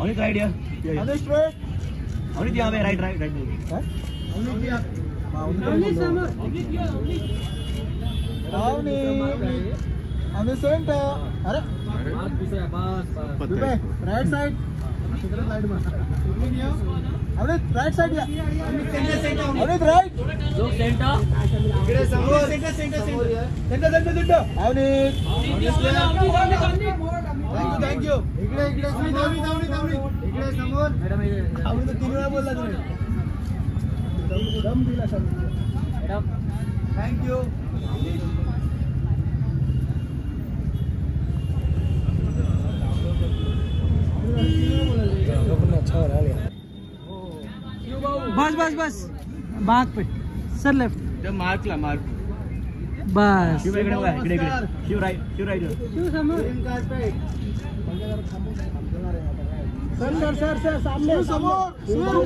Only right here. Other straight. Only here. Right, right, right. Only here. Only summer. Only here. Only. Only. Only center. अरे. Dubai. Right side. इधर side में. अरे right side या. Center center. अरे right. जो center. इधर समोर. Center center center. Center center center. अरे. Thank you. इकडे इकडे दावणी दावणी दावणी इकडे समोर मॅडम इकडे दावणी तो तीन वेळा बोलला तुम्ही दावणी दम दिला सर मॅडम थँक यू बस बस बस बाग पे सर लेफ्ट द मार्कला मार्क बस शिव इकडे बघा इकडे इकडे शिव राईट शिव समोर काज पे सर सर सर सामने समोर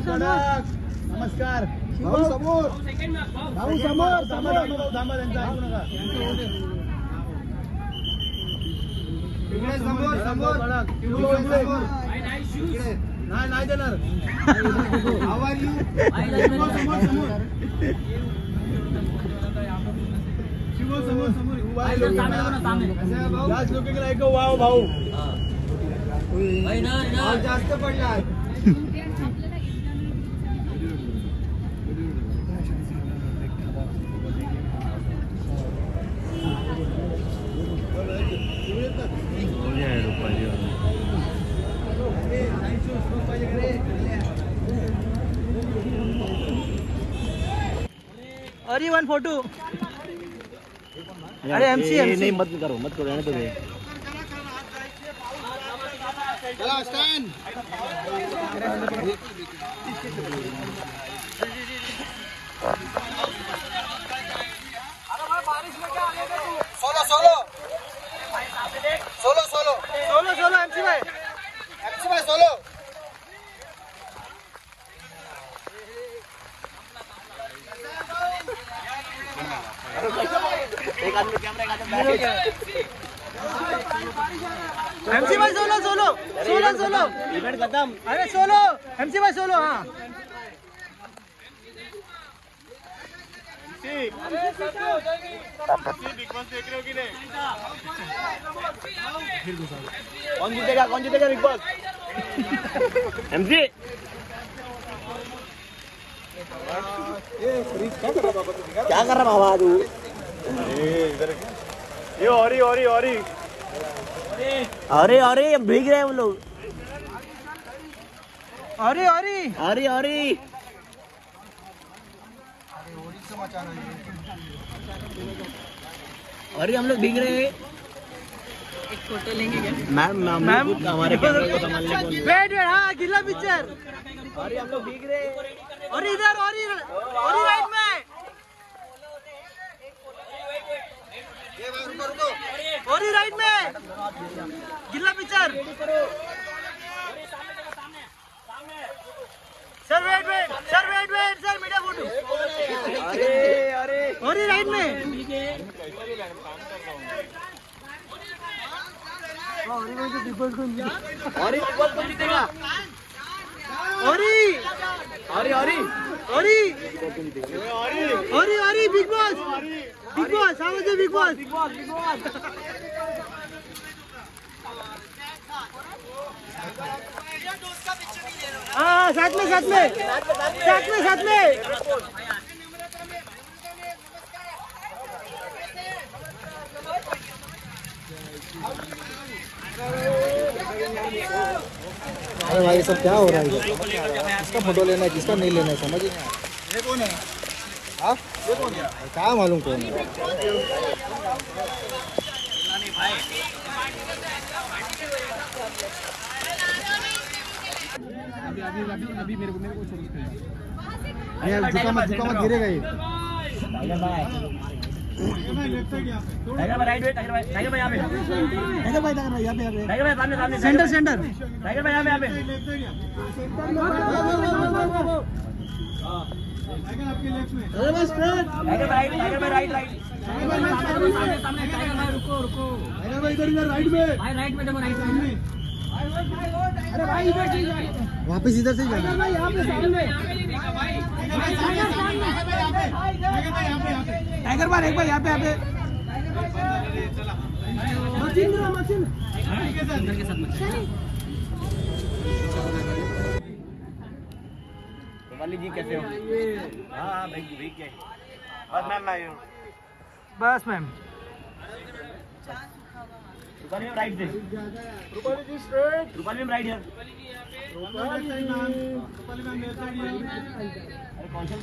कड़क नमस्कार समोर भाऊ समोर थांबा त्यांचा ऐकू नका इकडे समोर समोर इकडे नाही नाही देणार आवाज समोर समोर समोर समोर लास्ट लोक ऐक वाव भाऊ जास्त पडला अरे वन फोटो अरे एमसी नहीं मत करो रहने दो चला स्टैंड अरे बारिश में क्या आएगा तू solo solo solo solo solo solo MC भाई सोलो एक आदमी कैमरा एक आदमी एमसी भाई solo solo solo solo event खत्म अरे सोलो एमसी भाई सोलो हाँ कौन जीतेगा बिग बॉस एमसी क्या कर रहा बाबा तू ये औरी अरे अरे भीग रहे हैं हम लोग अरे अरे अरे अरे अरे हम लोग भीग रहे हैं एक फोटो लेंगे क्या मैम हमारे वेट हाँ गिल्ला पिक्चर अरे हम लोग भीग रहे हैं और इधर और राइट में और ही राइट में गिल्ला picture sir wait wait sir wait wait sir media photo अरे अरे और ही राइट में और ही बिग बॉस बिग बॉस आवाज है बिग बॉस हां साथ में अरे भाई सब क्या हो रहा है इसका फोटो लेना है किसका नहीं लेना है समझ ही नहीं ये कौन है हां क्या मालूम कौन है अभी मेरे को छोड़ यार झुका मत गिरेगा ये टाइगर भाई सेंटर टाइगर भाई यहां पे टाइगर आपके लेफ्ट में अरे बस फ्रेंड टाइगर भाई राइट सामने टाइगर भाई रुको टाइगर भाई इधर राइट में भाई राइट में देखो राइट सामने भाई वापिस इधर से जाना भाई, यहाँ पे सामने टाइगर बार एक बार यहाँ पे रूपाली जी कैसे हो? हाँ भाई बस मैम आई हूँ, बस मैम रूपाली में राइट दे, रूपाली जी स्ट्रेट, रूपाली में राइट है, रूपाली जी रूपाली में लेफ्ट साइड है, अरे कौन सा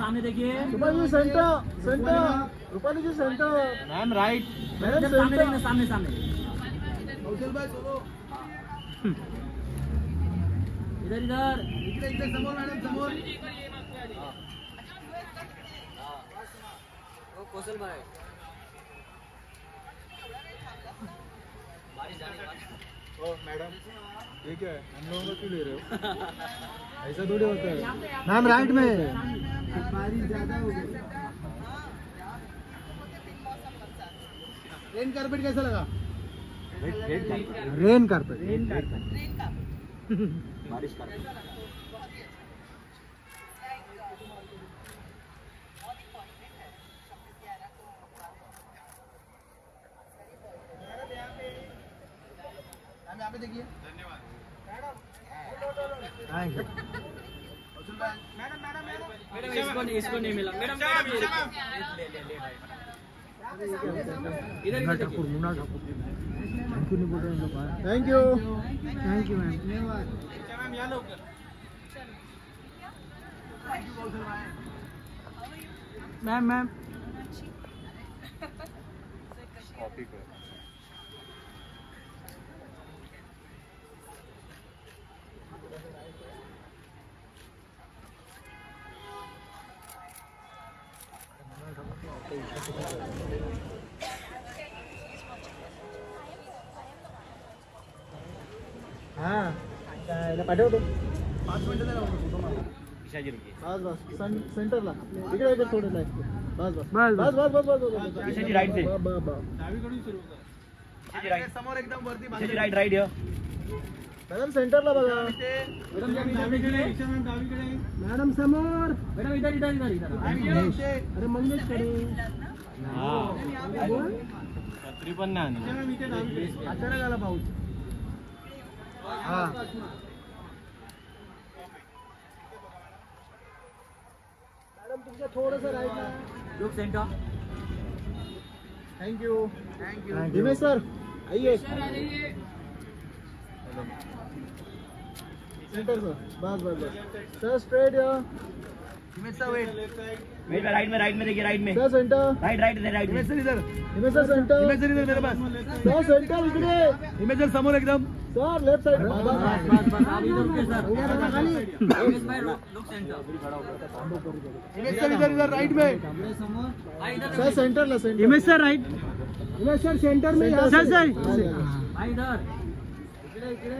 सामने देखिए, Rupali ji centre centre, Rupali ji centre, ma'am right, ma'am सामने सामने सामने, कौशल भाई चलो इधर इधर इधर इधर समोर मैडम समोर, ओ कौशल भाई मैडम ये क्या है, हम लोगों को क्यों ले रहे हो? ऐसा थोड़ी होता है मैम, राइट में बारिश ज्यादा हो गई, रेन कारपेट कैसा लगा? रेन कारपेट, रेन कारपेट, बारिश कारपेट देखिए, धन्यवाद मैडम, मैडम मैडम इसको नहीं मिला मैडम, ले ले ले भाई इधर ठाकुर मुना ठाकुर इनको नहीं बोल रहे हैं भाई, थैंक यू मैम, धन्यवाद मैम, यहां लो मैम, मैम कॉपी कर हाँ पाठव तो 5 मिनट बस बस सेंटर ला इकड़े थोड़े लाइफ बस बस बस बस बस बस राइट से समोर एकदम वरती राइट राइट या मैडम सेंटर ला बघा मैडम समोर, मैडम इधर इधर इधर इधर, अरे मंगेश कडे छत्री पण नाही अचानक आला पाऊस, हां मैडम तुमच्या थोडंसं राईट ला लोक centre, thank you thank you Dinesh sir आइए सेंटर सर, बस बस बस सर स्ट्रेट या Himesh sir wait wait right में देखिए, राइट में sir centre right right right Himesh sir इधर, Himesh sir centre, Himesh sir इधर मेरे पास सर सेंटर इकडे, हिमेश सर समोर एकदम सर लेफ्ट साइड, बस बस बस आप इधर के सर हिमेश भाई लुक सेंटर, हिमेश सर इधर इधर राइट में सर सेंटर ला centre, Himesh sir right, Himesh sir centre में सर सर भाई इधर इकडे इकडे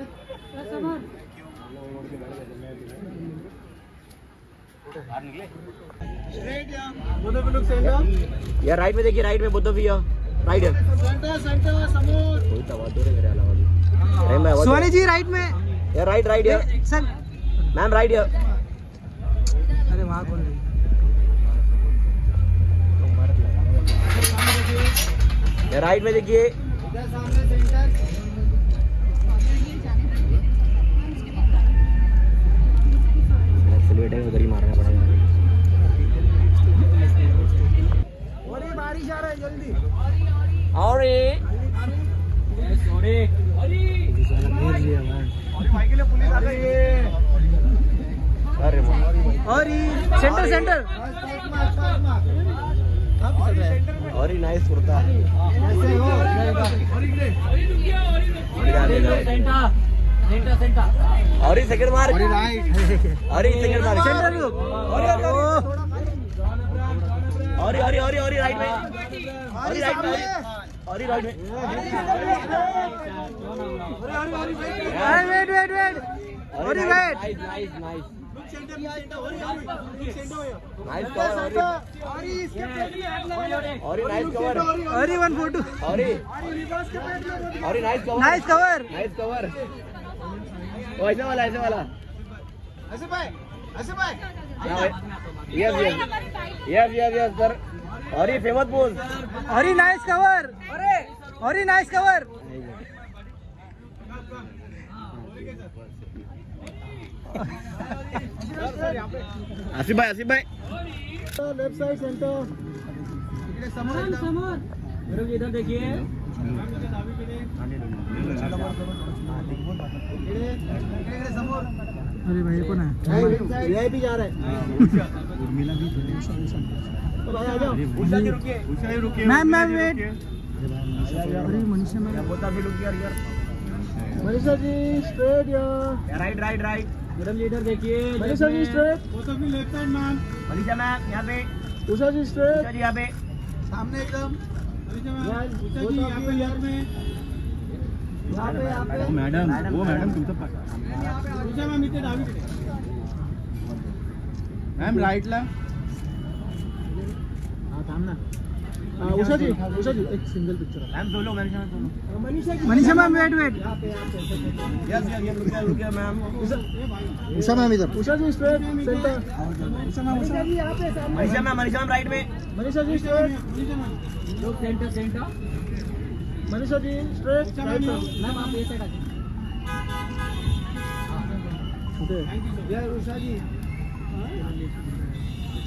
सर समोर या राइट में देखिए, राइट में बुद्ध भी राइट है, सोनी जी राइट में या राइट राइट है सर मैम राइट है, अरे वहाँ कौन है? राइट में देखिए उधर ही मारना पड़ेगा, बारिश आ रहा है जल्दी भाई के लिए पुलिस आ गई है, सेंटर सेंटर और ही नाइस कुर्ता सेंटर सेंटर और ही सेकंड मार, और ही राइट, और ही सेकंड मार सेंटर लुक, और ही राइट में, और ही राइट में, और ही राइट में, अरे वेट वेट वेट और ही wait nice nice nice cover, और ही इसके प्लेट में, और ही नाइस कवर, और ही 142, और ही रिवर्स के प्लेट में, और ही नाइस कवर हरी फेमस बोल Hari nice cover Hari nice cover Asif भाई लेफ्ट साइड सेंटर समोर इधर देखिए अरे भाई कौन है ये भी जा रहा है मैम वेट अरे मनीषा मैम बोलता भी रुक यार मनीषा जी स्ट्रेट यार राइट मैडम लीडर देखिए मनीषा जी स्ट्रेट वो सब भी left hand ma'am Manisha ma'am यहाँ पे उषा जी स्ट्रेट उषा जी यहाँ पे सामने एकदम मनीषा जी यहाँ पे यार में मैडम वो मैडम तुम तो मैम राइट ला उषा जी एक सिंगल पिक्चर मैम दो लोग Manisha ma'am wait yes ma'am Usha ma'am इधर Usha ji straight centre Manisha ma'am right में मनीषा जी स्ट्रेट लोग centre Manisha ji straight ma'am आप ये साइड आ जाइए यार उषा जी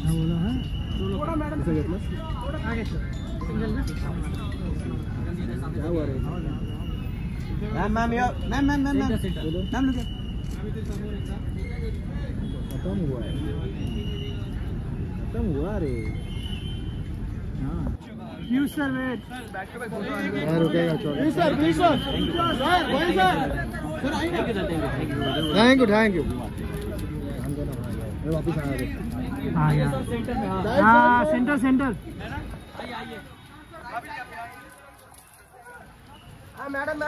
हां बोला है थोड़ा मैडम थोड़ा आगे सिंगल ना क्या हुआ रे मैम लोग खत्म हुआ रे हां यू सर वेट सर रुकेगा चलो सर थैंक यू वापस आ गया हां सेंटर आइए हां मैडम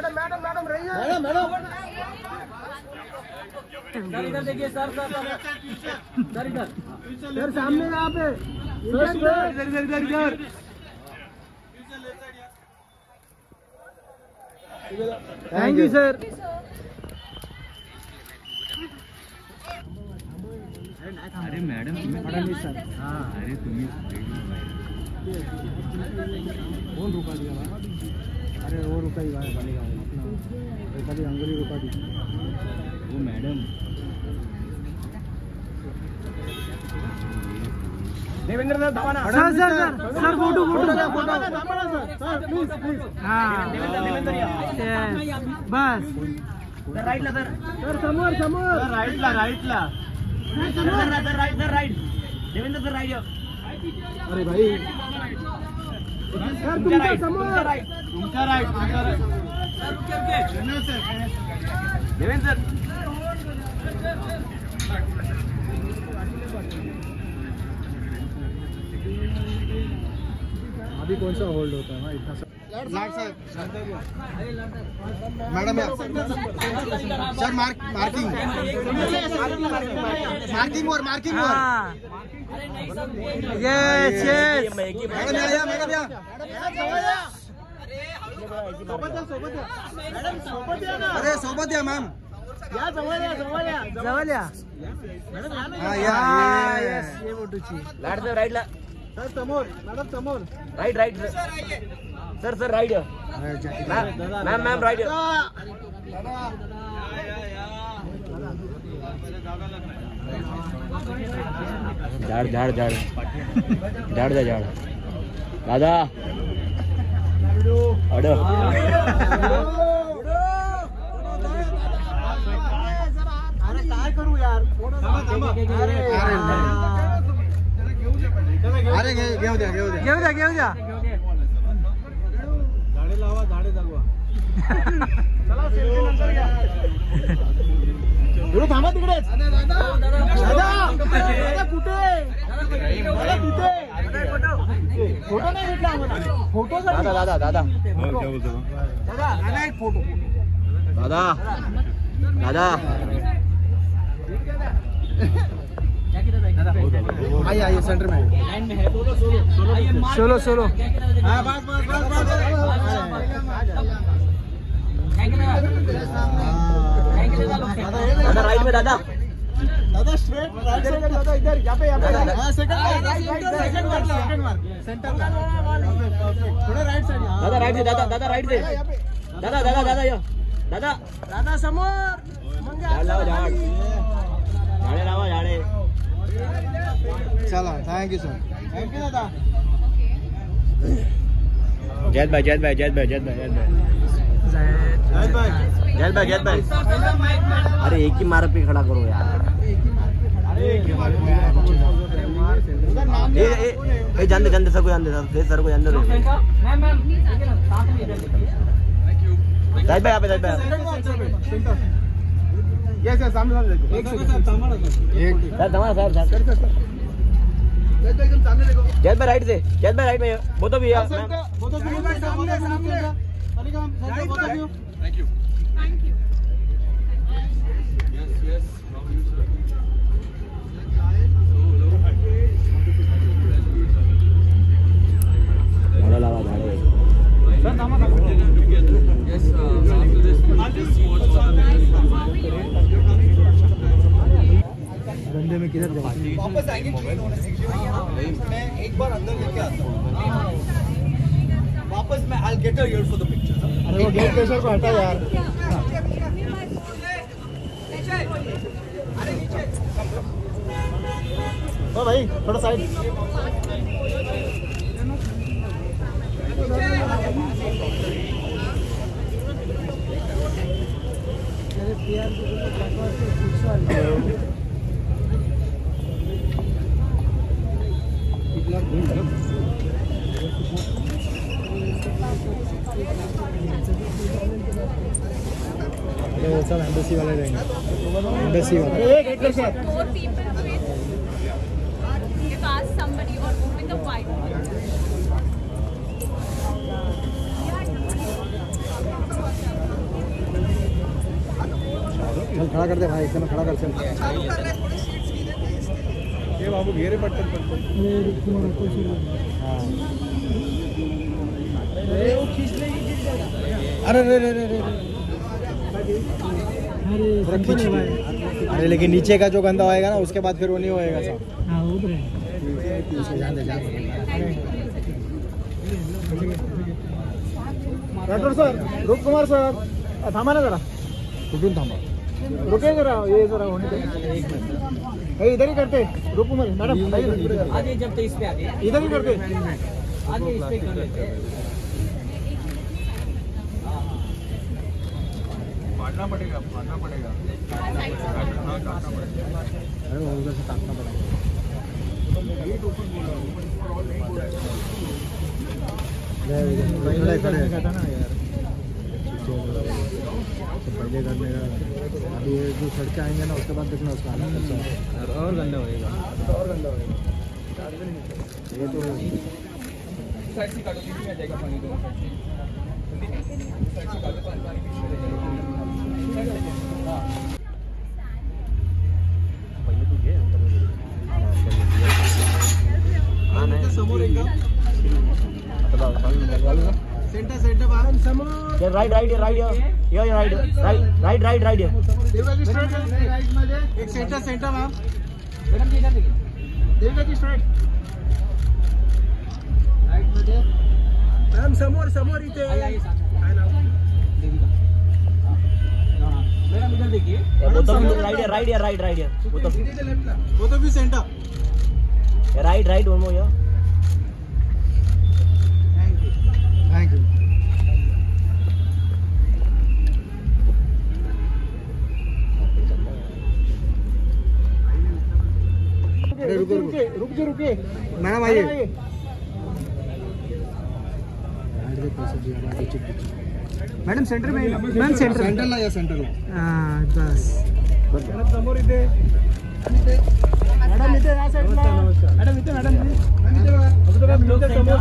रहिए मैडम इधर देखिए सर इधर सामने यहां पे इधर थैंक यू सर अरे मैडम तुम्हें पढ़ा नहीं सर हाँ अरे तुम्हें कौन रुका दिया अरे वो रुका ही बनेगा अपना अंगुली रुका दी वो madam Devendra sir sir photo sir please हां बस राइटला सर समोर राइटला राइट देवेंद्र सर राइट अरे भाई सर तुमच्या समोर right sir okay Devendra sir अभी कौन सा होल्ड होता है इतना madam sir marking yes yes अरे सोबत या मैम जवळ्या मैडम यस ये मोटूची लाड सर राइटला सर समोर मैडम समोर right sir right ma'am right झाड़ दादा अड़ो अरे क्या करूं यार अरे घेऊ द्या झाडे लावा झाडे जगवा चला सेल्फी नंतर घ्या गुरु थांबा तिकडेच दादा कुठे मला तिथे फोटो नाही घेतला आम्हाला फोटो दादा एक फोटो दादा आइए सेंटर में सोलो हाँ बस राइट में दादा दादा स्ट्रेट राइट में दादा इधर यहाँ पे हां सेकंड मार्क सेंटर थोड़ा राइट साइड दादा राइट से दादा राइट से दादा दादा दादा यो दादा दादा समोर लावा झाड़े चला thank you sir thank you दादा जैद भाई अरे एक ही मार्ग पे खड़ा करो यार ए जानते सर को जानते जैद भाई आप सामने जैद भाई राइट से राइट में बोतो भी यार सामने अलीगम सर बोतो भी थैंक यू यस सर नाम का यस बंदे में किधर जाएंगे वापस आएंगे मैं एक बार अंदर लेके आता हूं वापस मैं I get here for the picture अरे वो गेट प्रेशर को हटा यार अरे नीचे ओ भाई थोड़ा साइड अरे प्यार को बैकवर्ड से पूछो एम्बेसी वाले रहेंगे एम्बेसी वाले एक एक कर सर फोर पीपल विद और उनके पास समबडी और मूविंग द वाइट चल खड़ा कर दे भाई इतना खड़ा कर चल ये बाबू घेरे पड़ते ये रुकना कोई शुरू हां अरे वो खींच लेगी गिर जाएगा अरे अरे लेकिन नीचे का जो गंदा होएगा ना उसके बाद फिर वो नहीं होएगा डॉक्टर सर रूप कुमार सर थामा ना जरा कुठून थामा रुके जरा ये जरा होने दे इधर ही करते रूप कुमार मैडम जब तो इस पे आगे इधर ही करते आगे इस पे कर लेते अभी जो सड़के आएंगे ना उसके बाद देखना उसका और गंदा होएगा ये तो समोर इथे मैडम इधर देखिए राइट है वो तो भी सेंटर राइट वन मोर यार थैंक यू रुके मैडम आइए मैडम सेंटर में मैम सेंटर ला या सेंटर ला बस समोर इथे मैडम इथे या साइड ला मैडम इथे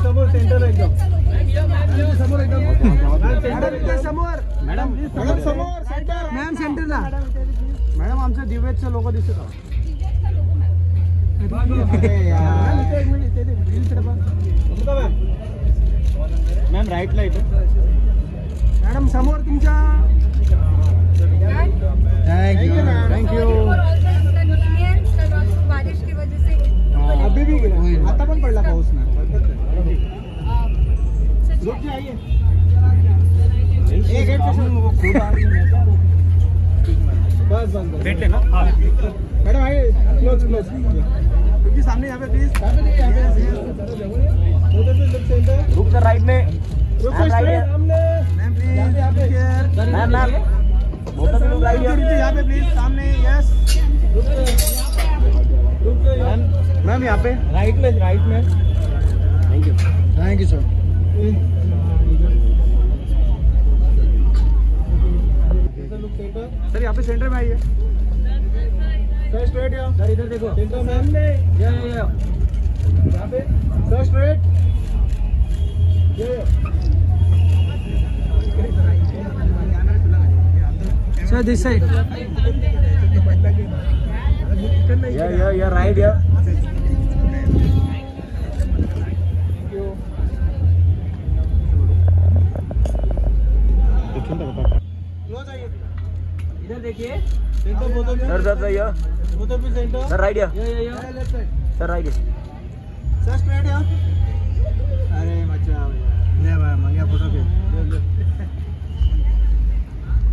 समोर सेंटर एकदम समोर मैडम थोडं समोर सेंटर मैम सेंटर ला मैडम आमचे दिव्यचे लोक दिसत आहेत एक मिनिट इथे मैम राइट ला इथे मैडम समोर तुमच्या थैंक यू। बारिश की वजह से अभी भी आता पण पडला पाऊस ना। लोग आइए एक एक वो खूब आ रही है। बस बस बैठे ना मैडम आइए क्लोज क्लोज क्योंकि सामने यहाँ पे प्लीज रुक कर राइट में यहाँ पे प्लीज सामने यस मैम यहाँ पे राइट में थैंक यू सर। सर यहाँ पे सेंटर में आइए सर स्ट्रेट या सर इधर देखो सेंटर मैम यहाँ पे sir straight sir this side या राइट या इधर देखिए सर राइट या सर राइट या सर स्ट्रेट या अरे मचा ले भाई मंगिया फोटो के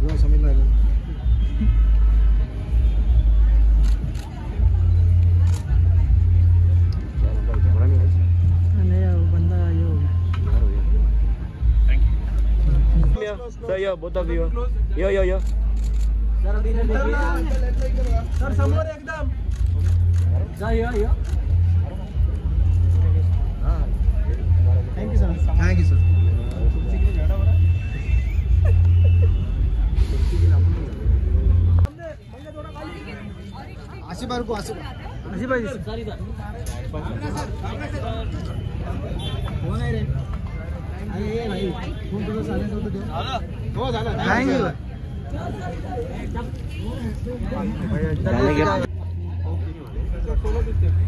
वो समझ नहीं आया सर या बोथ ऑफ यू या या या सर अभी इधर देखिए सर समोर एकदम जा या हां थैंक यू सर आशीर्वाद को आशीर्वाद जी सर इधर कौन है रे अरे भाई फोन थोड़ा साइलेंट कर दो हो दादा thank you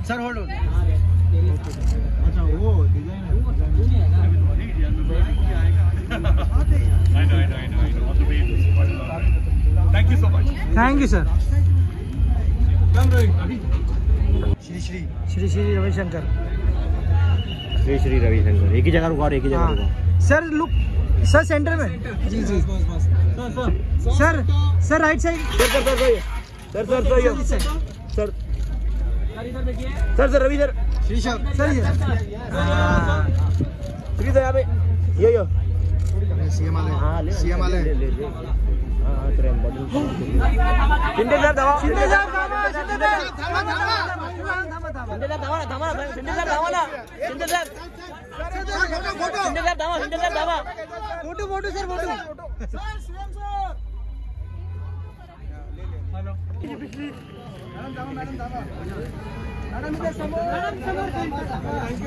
sir hold on अच्छा वो design thank you so much thank you sir. Shri Ravishankar एक ही जगह रुका और एक ही जगह रुका सर लुक सर सेंटर में जी जी sir sir right side sir sir sir Ravi sir Shri sir Shri sir यहाँ पे यो सीएम आले शिंदे सर धावा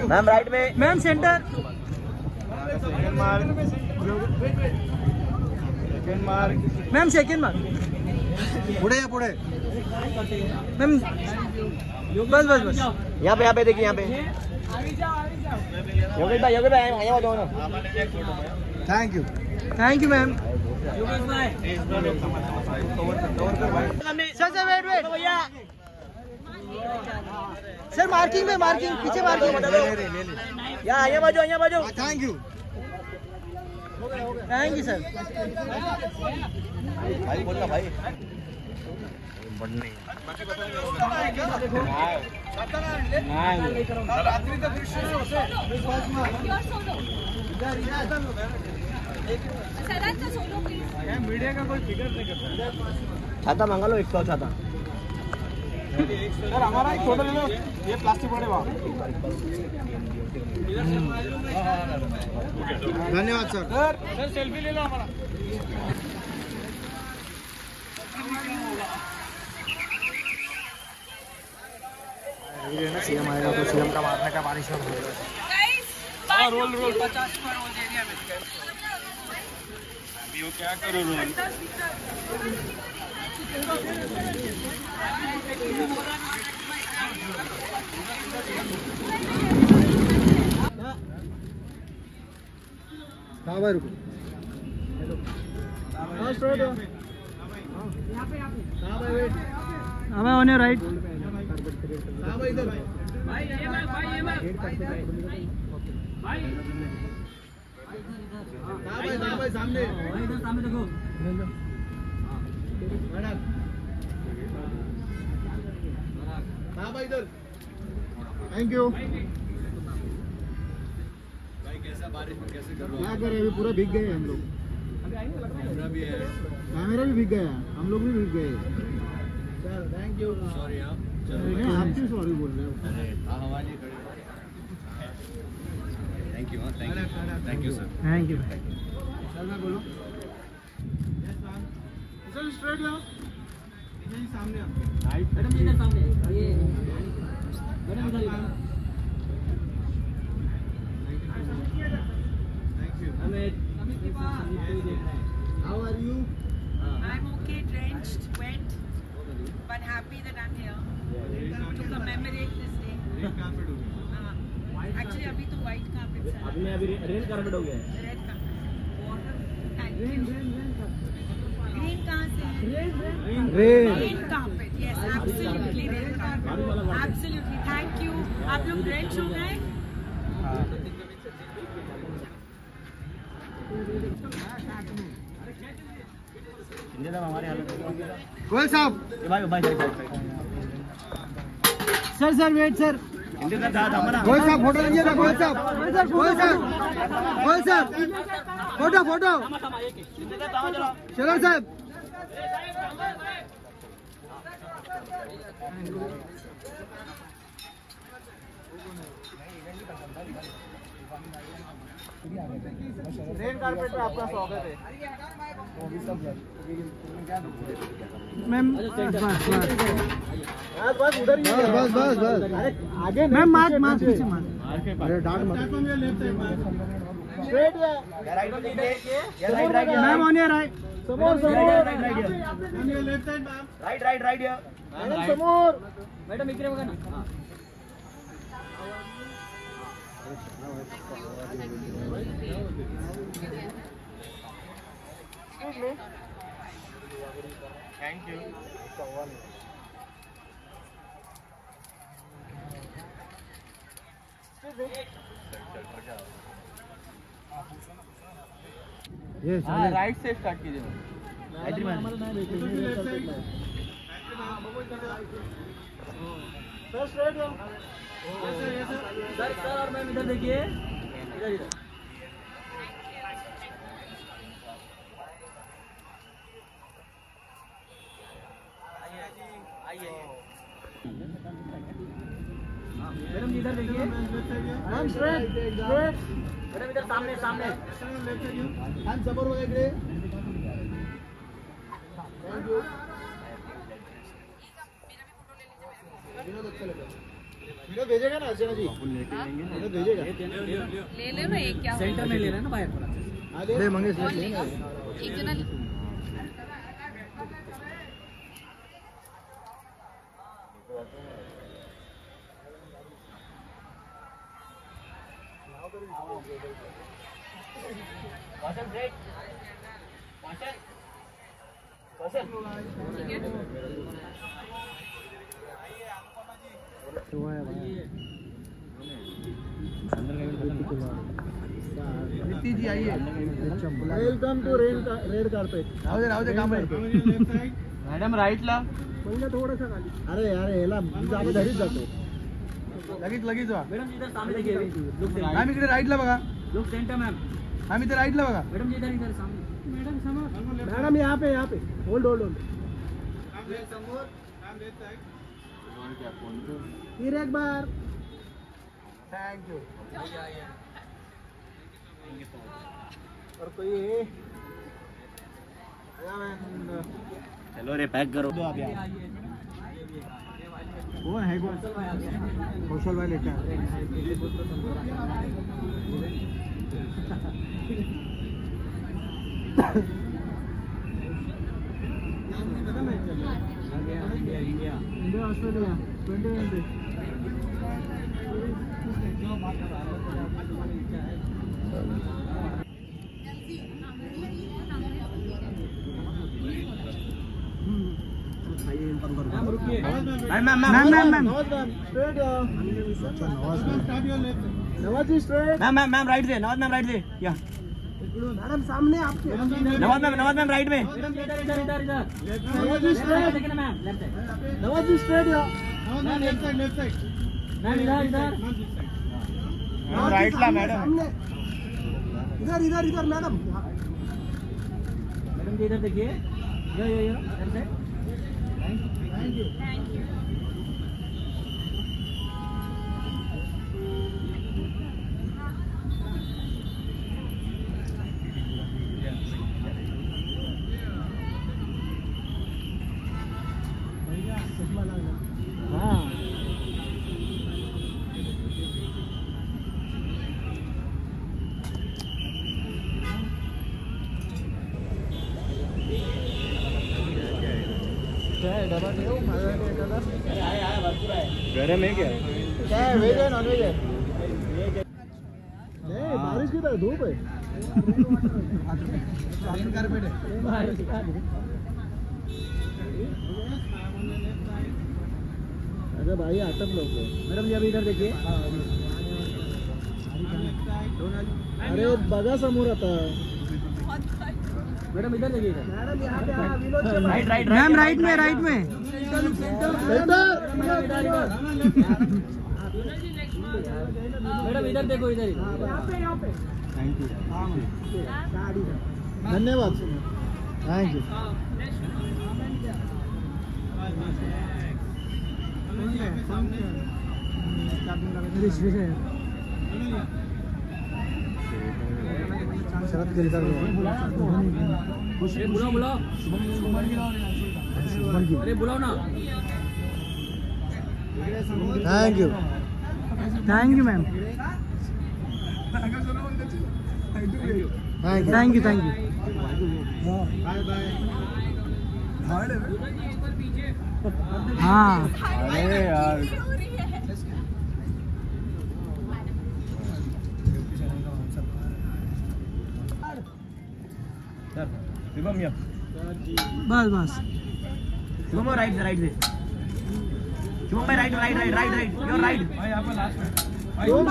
मैम राइट में ma'am centre ma'am second mark पुढे या पुढे मैम बस यहाँ पे देखिए यहाँ पे योगेश भाई आया हो थैंक यू मैम योगेश भाई सर वेट भैया सर मार्किंग पीछे मार्किंग या आया बाजू थैंक यू सर भाई बोलना भाई मीडिया का कोई फिक्र नहीं करता छाता मांगा लो 100 छाता सर हमारा एक छोटा लेना ये प्लास्टिक पड़े वहाँ धन्यवाद सर सेल्फी ले लो हमारा सीएम आएगा तो सीएम का मारने का बारिश होगा रोल 50 पर रोल एरिया में अभी वो क्या करो रोल रुको हमें ऑन राइट भाई सामने देखो इधर। थैंक यू भाई। कैसा बारिश में कैसे कर रहा है, क्या करें, अभी पूरा भीग गए हम लोग। कैमरा भी है, कैमरा भी भीग गया, हम लोग भी भीग गए। Sir thank you. सॉरी आप क्यों सॉरी बोल रहे हो? अरे हवाले खड़े। Thank you sir. Thank you sir. मैं बोलो सर स्ट्रेट जाओ, ये सामने आप राइट मैडम, ये सामने ये मैडम उधर। Thank you. How are you? I am okay, drenched, wet, but happy that I'm here to commemorate this day. Red carpet हो गया actually, अभी तो white carpet है, अभी red carpet हो गया है। red carpet water thank you green carpet green carpet yes absolutely red carpet absolutely thank you। आप लोग red हो गए। गोयल साहब सर वेट सर गोयल साहब फोटो लीजिए ना। गोयल साहब फोटो चलो साहब। रेड कार्पेट पे आपका स्वागत है मैम। बस उधर ही आगे मैम। पीछे स्ट्रेट है ma'am. On your right right madam इकडे बघा ना। Thank you. Yes. Right से start कीजिए। सर स्ट्रेट हो सर। और मैम इधर देखिए, इधर मैडम इधर देखिए मैम। स्ट्रेट मैडम इधर सामने मैम। जबर हो गए। Thank you. वीडियो भेजेगा ना अर्चना जी? वीडियो भेजेगा। ले ले ना एक, क्या सेंटर में ले रहे हैं ना बाहर थोड़ा। अरे मंगेश ले एक जना। वाटर ब्रेक ठीक है। नीति जी आइए। Welcome to red carpet. राव दे काम आहे मॅडम। राईटला पहिला थोडासा खाली। अरे यार याला जावे धरीच जातो। लगेच वा मॅडम इधर सामने घे। मॅम इकडे राईटला बघा। Look centre ma'am. मॅम इधर राईटला बघा। मॅडम इधर सामने। मॅडम समोर। मॅडम यहाँ पे होल्ड मॅम लेफ्ट समोर। Ma'am left side. फिर एक बार थैंक यू। और कोई है? चलो रे पैक करो। कौन है? कौशल भाई लेकर इंडिया ऑस्ट्रेलिया 2020। मैम राइट दे, नवाज मैम राइट दे, या मैडम सामने आपके, नवाज मैम राइट में, Nawaz ji straight, Nawaz ji straight, left side ma'am, इधर इधर राइट ला मैडम, इधर इधर इधर मैडम, मैडम जी इधर देखिए, yo yo yo left side, thank you घर में क्या है, वेज है नॉन वेज है, नहीं बारिश की तरह धूप है, बारिश का अरे भाई आतंक लोग है। मैडम जी अभी इधर देखिए, अरे वो बगा समूह आता मैडम, इधर देखिए मैडम, यहाँ पे राइट राइट मैम राइट में, राइट में मैडम इधर देखो, इधर ही थैंक यू, धन्यवाद, थैंक यू शरद के बुलाओ बुलाओ, अरे बुलाओ ना, thank you, thank you ma'am, thank you, thank you, bye bye, हाँ अरे यार बस बस, शुभम राइट राइट दे, शुभम भाई right right right right right, your right भाई, आपका लास्ट में शुभम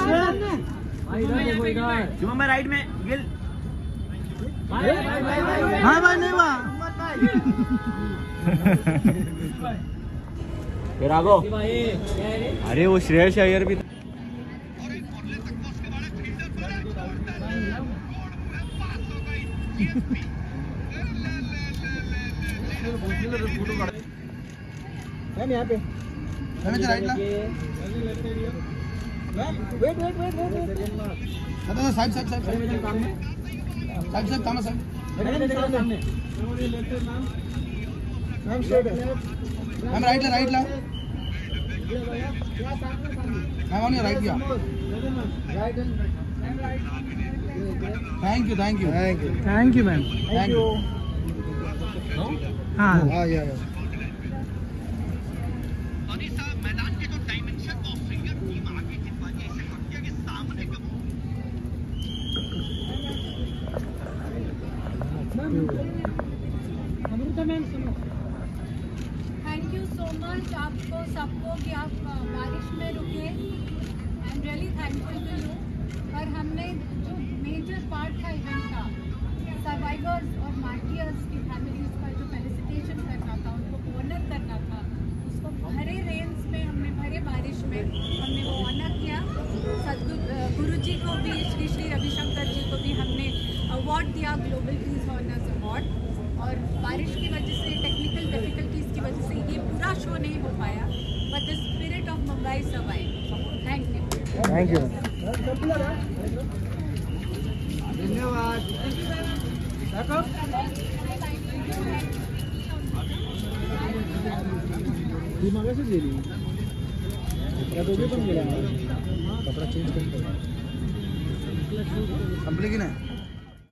भाई राइट में, गिल भाई भाई नहीं वाह, फिर आगो, अरे वो श्रेयस अय्यर भी मैम यहाँ पे राइट ला, wait wait wait wait, side side side side सामने सामने, मैम स्ट्रेट है, मैम राइट ला, राइट ला मैम, ऑन राइट किया, thank you thank you thank you ma'am, thank you, हाँ हाँ मैदान के तो डायमेंशन को फिंगर टीम आगे खिंचवाती है, हत्या के सामने अमृता मैम सुनो, थैंक यू सो मच आपको सबको कि आप बारिश में रुके, I am really thankful to you, और हमने जो मेजर पार्ट था इवेंट का, सर्वाइवर्स और मार्टियर्स की फैमिलीज का जो फेलिसिटेशन करना था, उनको ऑनर करना था, भरे रेन्स में हमने, भरे बारिश में हमने वो ऑनर किया, सदगुरु जी को भी, श्री रविशंकर जी को भी हमने अवार्ड दिया, ग्लोबल पीस ऑनर्स अवार्ड, और बारिश की वजह से, टेक्निकल डिफिकल्टीज की वजह से ये पूरा शो नहीं हो पाया, but the spirit of Mumbai survived, thank you, thank you, धन्यवाद, दिमाग से गेली कपड़ा दोघे पण गेला, कपड़ा चेंज कर, संपले की नाही।